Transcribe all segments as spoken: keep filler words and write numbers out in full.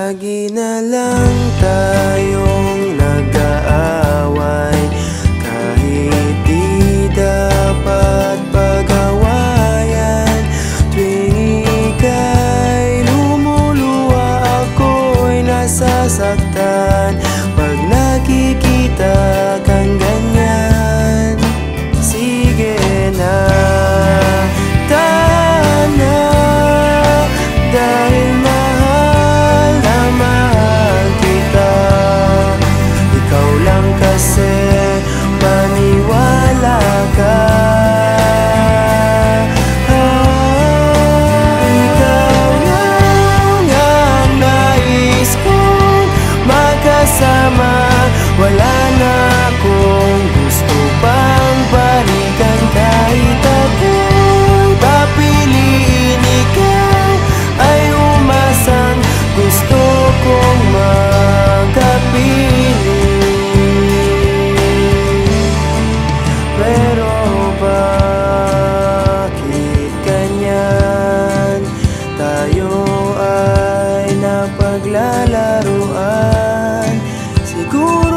Lagi na lang tayong nag-aaway, kahit di dapat pag-awayan. Tuwing ika'y lumuluwa, ako'y nasasaktan. Pag nakikita kang ganyan, sige na. Wala na akong gusto pang balikan, kahit ako papiliin ikaw ay umasang gusto kong makapiling. Pero bakit ganyan tayo ay napaglalaruan? Siguro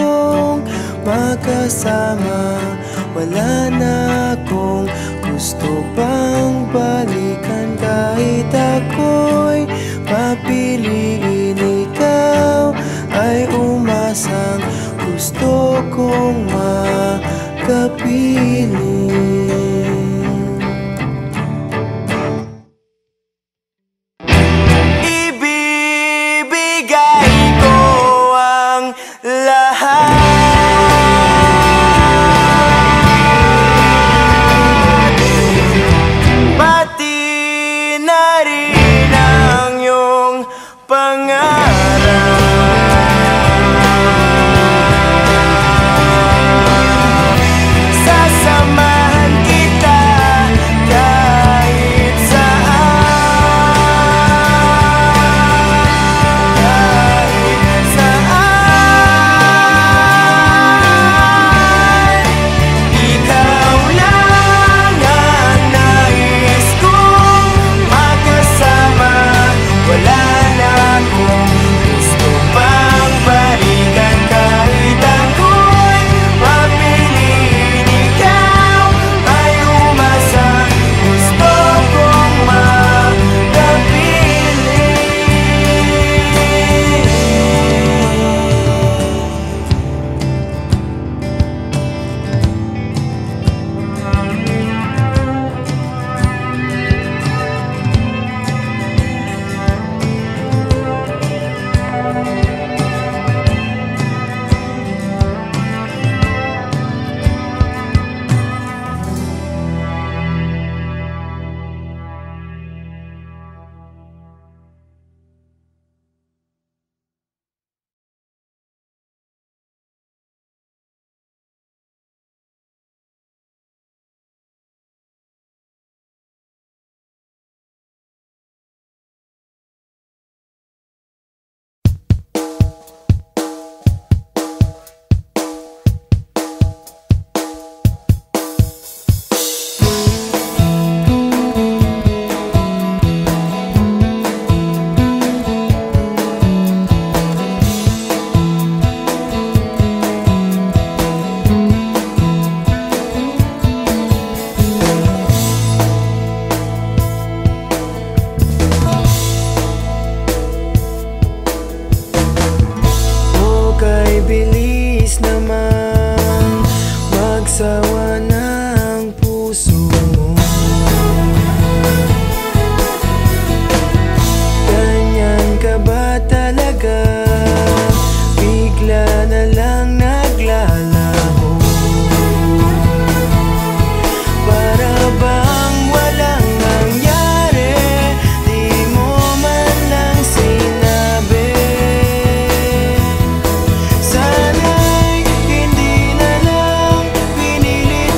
kung makasama, wala na akong gusto pang balikan, kahit ako'y papiliin ikaw ay umasang gusto kong makapiling. Wala na akong gusto pa sawa na ang puso mo. Ganyan ka ba talaga? Bigla na lang naglalaho. Para bang walang nangyari, di mo man lang sinabi. Sana'y hindi na lang pinili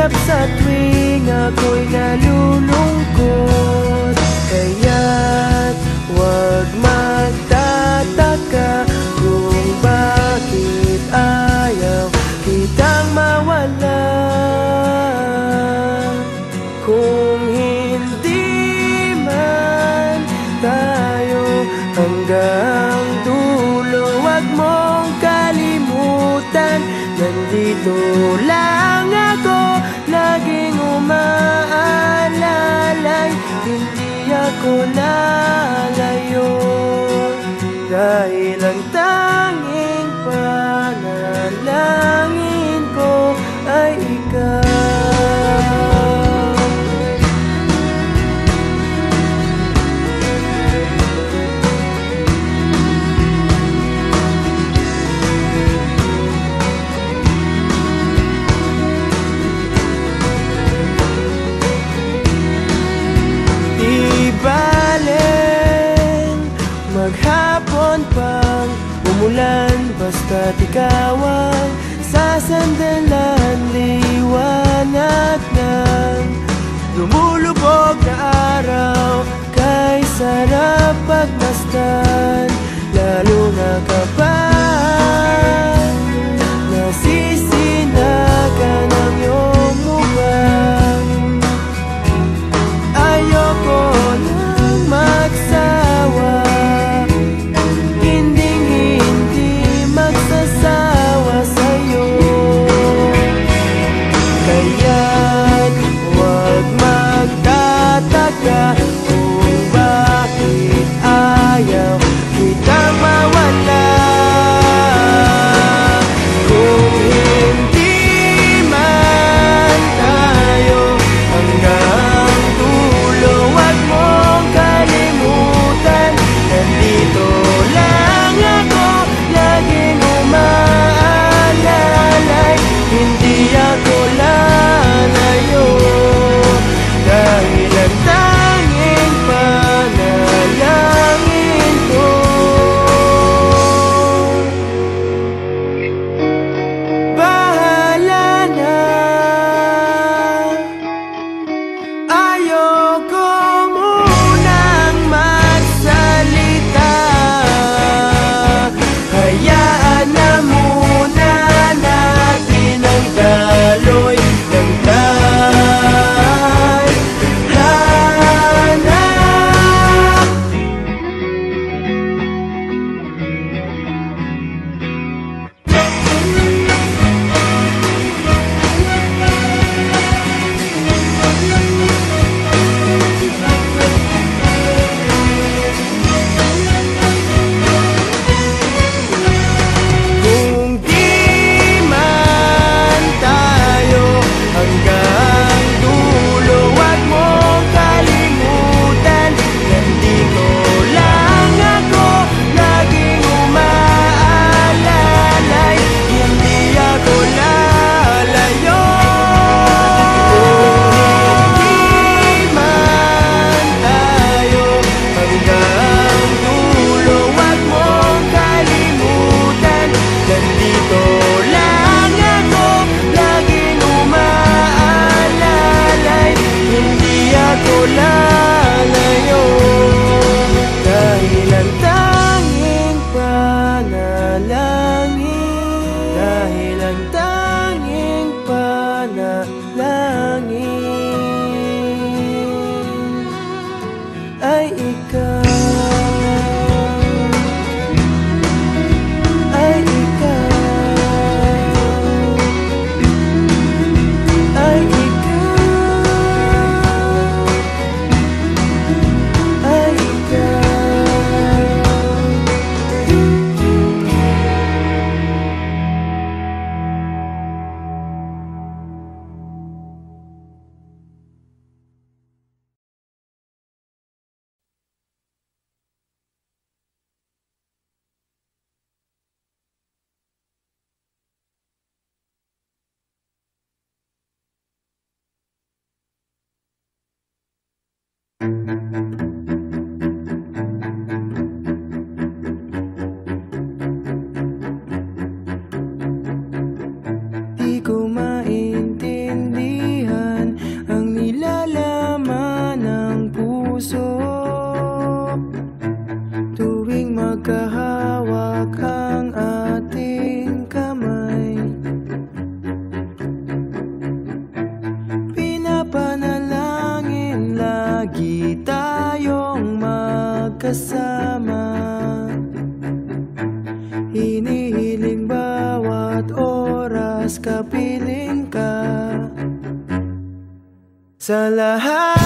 sikap sa tuwing ako'y nalulungkot. Kaya't huwag magtataka kung bakit ayaw kitang mawala. Kung hindi man tayo hanggang dulo, huwag mong kalimutan, nandito lang ako, laging umaalalay. Hindi ako nalayo dahil ang tanging panalangin ko ay ikaw. Maghapon pang umulan, basta't ikaw ang sasandalan. Liwanag ng lumulubog na araw kay sarap pagmasdan, lalo na kapag nasisinagan ng iyong mukha. Ayoko nang magsawa, kung bakit ayaw kitang mawala. mas kapiling ka sa lahat.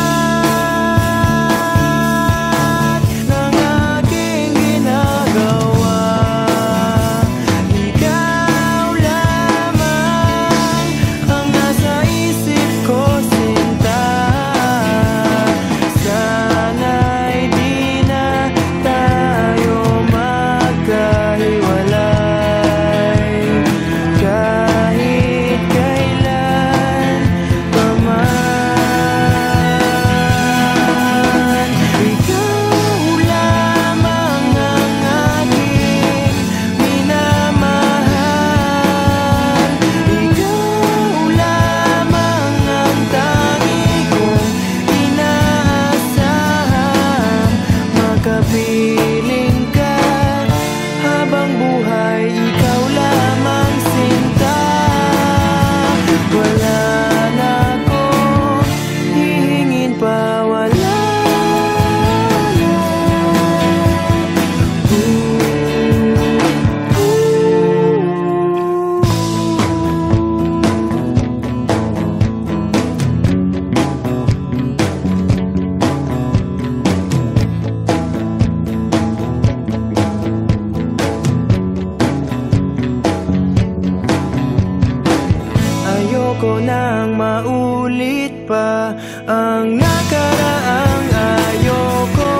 Ayoko nang maulit pa ang nakaraang ayoko.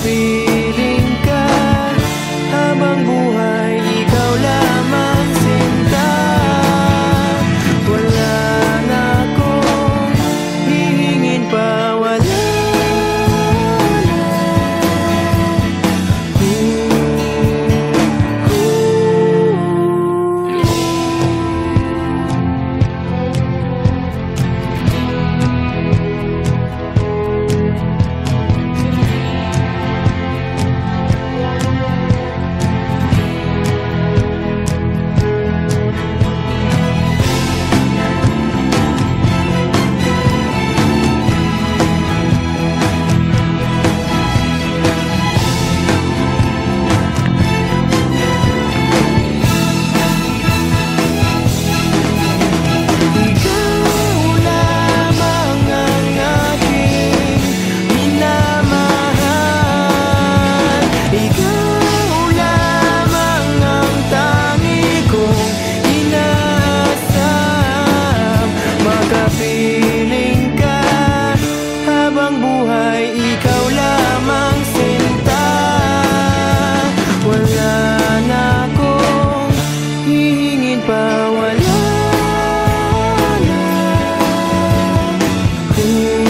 Piling ka habang buhay, ikaw lamang sinta. Wala na akong hihingin pa, wala na. Ooh, ooh. Piling ka habang buhay, ikaw lamang sinta. Wala na akong hihingin pa, wala na. Ooh, ooh.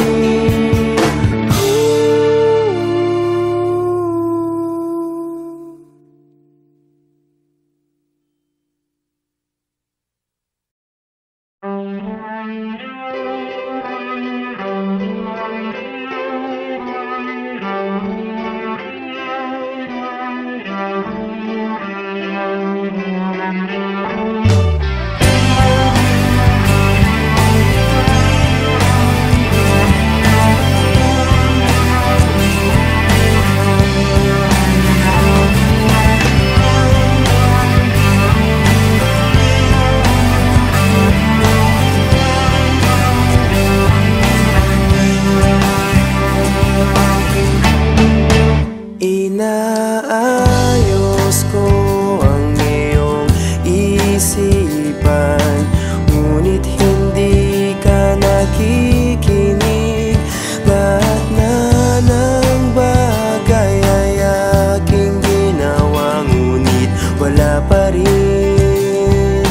isipan, ngunit hindi ka nakikinig. Lahat na ng bagay ay aking ginawa, ngunit wala pa rin.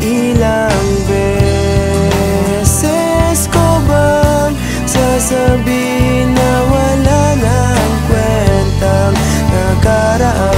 Ilang beses ko bang sasabihin na wala ng kwentang nakaraan?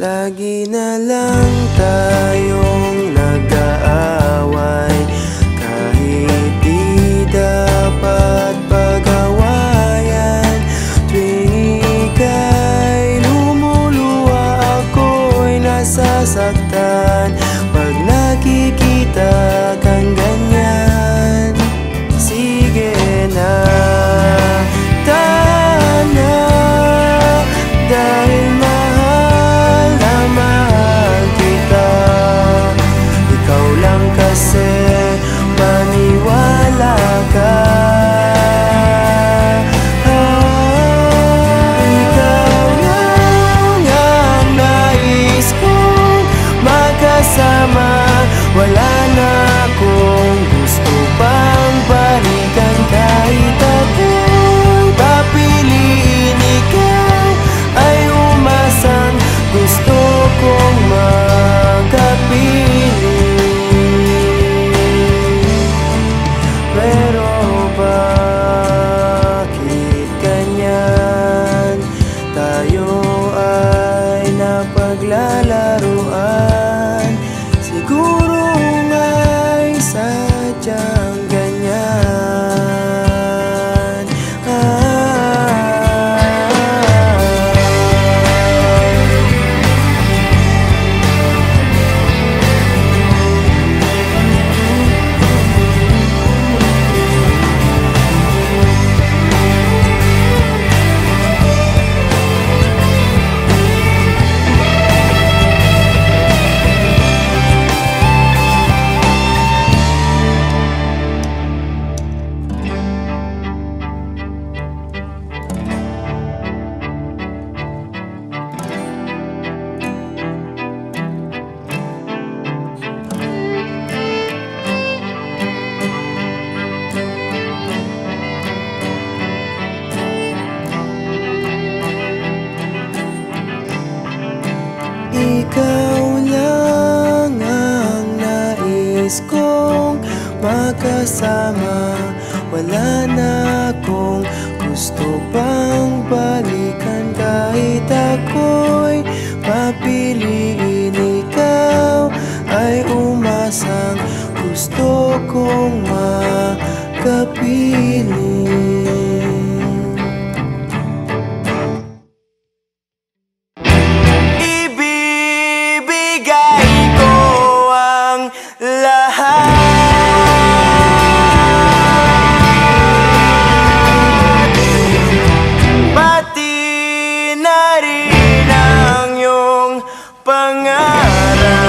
Lagi na lang tayong nag-aaway, kahit di dapat pag-awayan. Tuwing ika'y lumuluha, ako'y nasasaktan. Pag nakikita kang ganyan, sige na, tana, dahil kasi maniwala ka. Ah, ikaw lang ang nais kong makasama, wala na akong gusto pang balikan. Kahit ako'y papiliin, ikaw ay umasang gusto kong makapiling. Paglalaruan, siguro nga'y sadyang ganyan. Ah, ikaw lang ang nais kong makasama, wala na akong gusto pang balikan. Kahit ako'y papiliin, ikaw ay umasang gusto kong makapiling. Pangarap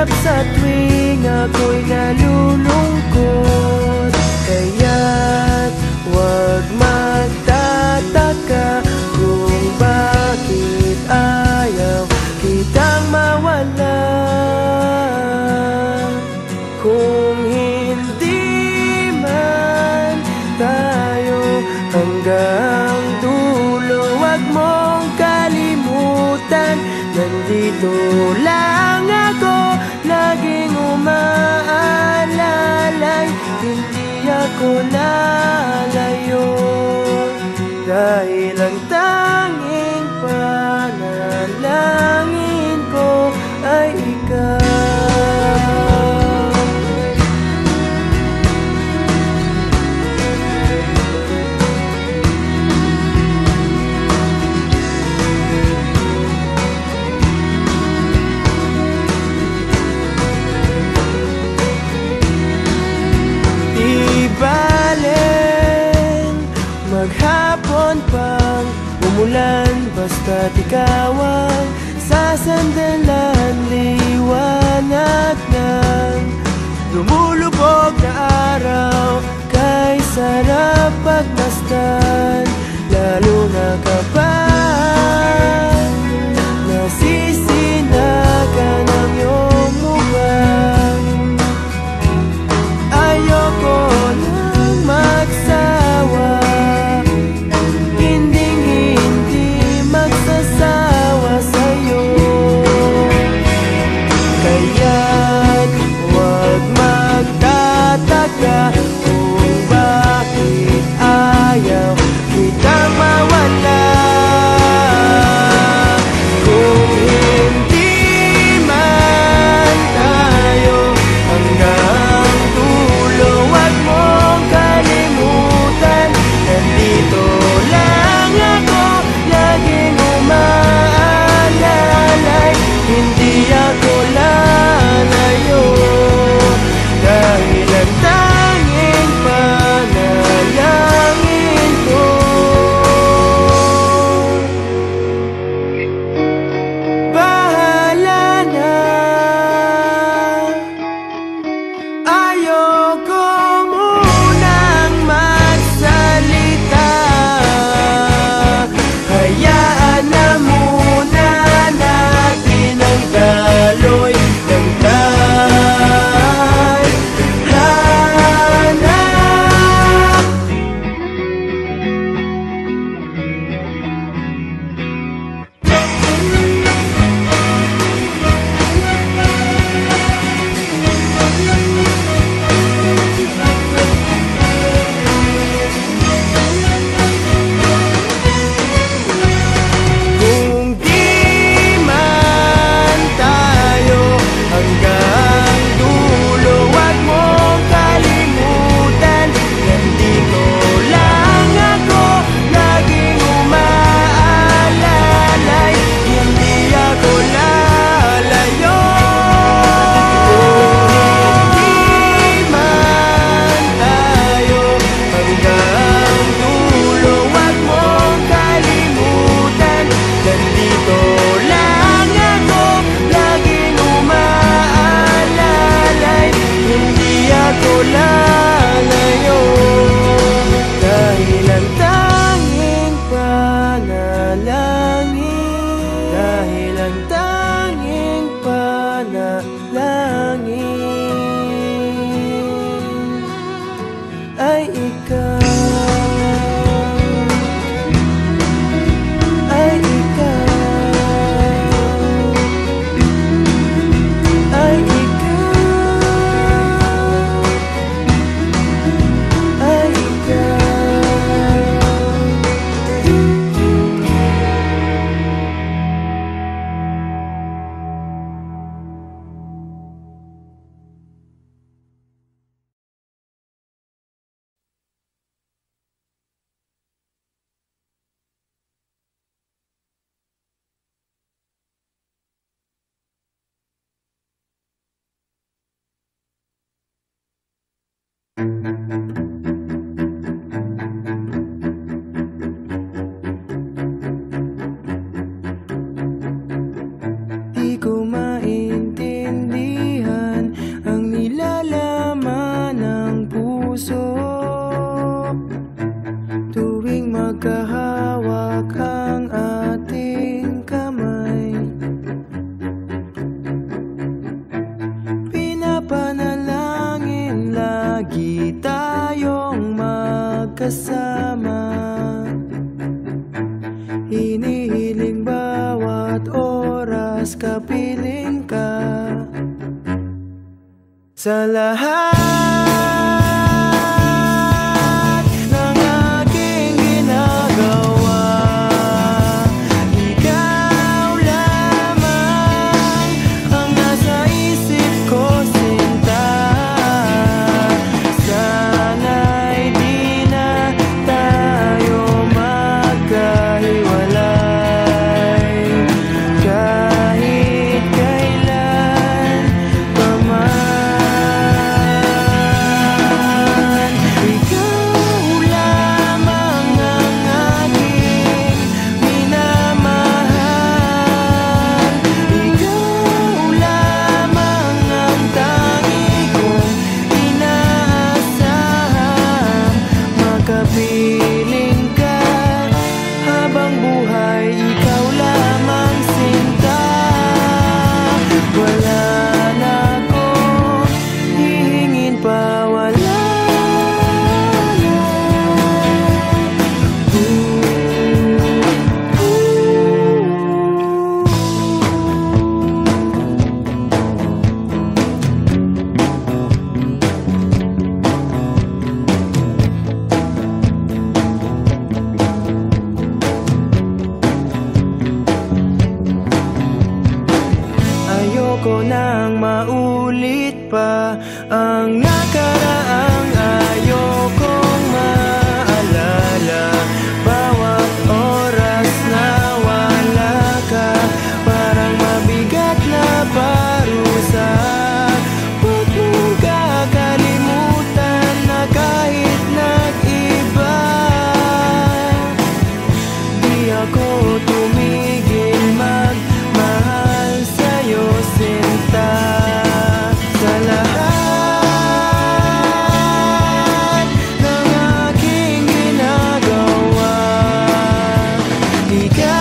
Mahirap sa tuwing ako'y nalulungkot, kaya't huwag magtataka kung bakit ayaw kitang mawala. Kung hindi man tayo hanggang dulo, huwag mong kalimutan, nandito lang ako, laging umaalalay. Hindi ako nalayo dahil ang tanging panalangin ko ay ikaw. Maghapon pang umulan, basta't ikaw ang sasandalan. Liwanag ng lumulubog na araw, kay sarap pagmasdan, lalo na kapag nasisinagan ng iyong mukha. Ayoko nang magsawa, kung bakit ayaw kitang mawala. hawak ang ating kamay. Pinapanalangin lagi tayong magkasama. Hinihiling bawat oras kapiling ka sa lahat. Piling ka habang buhay, ikaw lamang sinta. Wala na akong hihingin pa, wala na. Ooh, ooh. Ayoko nang maulit pa ang nakaraang ayoko. Ikaw